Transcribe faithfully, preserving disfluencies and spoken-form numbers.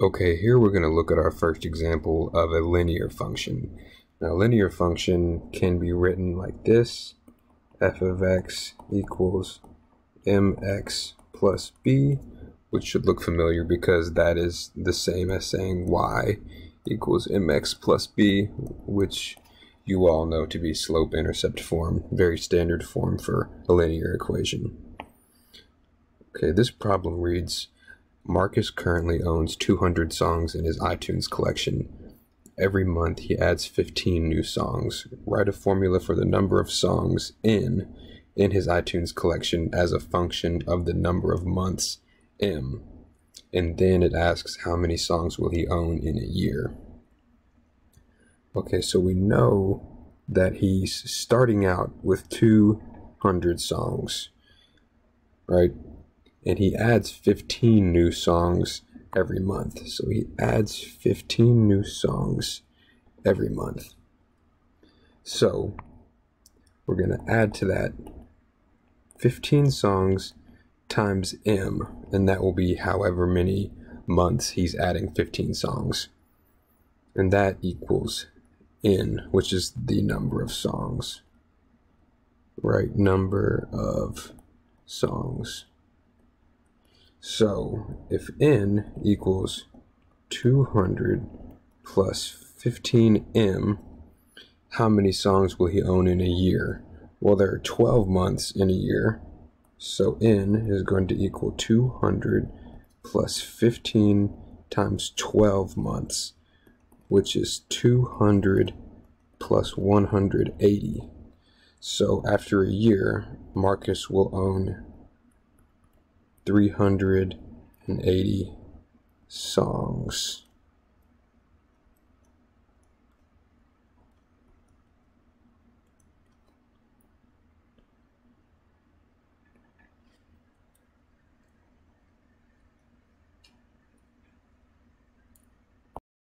Okay, here we're going to look at our first example of a linear function. Now, linear function can be written like this: f of x equals mx plus b, which should look familiar because that is the same as saying y equals mx plus b, which you all know to be slope-intercept form, very standard form for a linear equation. Okay, this problem reads: Marcus currently owns two hundred songs in his iTunes collection. Every month he adds fifteen new songs. Write a formula for the number of songs n in his iTunes collection as a function of the number of months m. And then it asks how many songs will he own in a year. Okay, so we know that he's starting out with two hundred songs, right? And he adds fifteen new songs every month. So he adds fifteen new songs every month. So we're going to add to that fifteen songs times m, and that will be however many months he's adding fifteen songs. And that equals n, which is the number of songs, right? Number of songs. So if n equals two hundred plus fifteen m, how many songs will he own in a year? Well, there are twelve months in a year, so n is going to equal two hundred plus fifteen times twelve months, which is two hundred plus one hundred eighty. So after a year, Marcus will own three hundred eighty songs.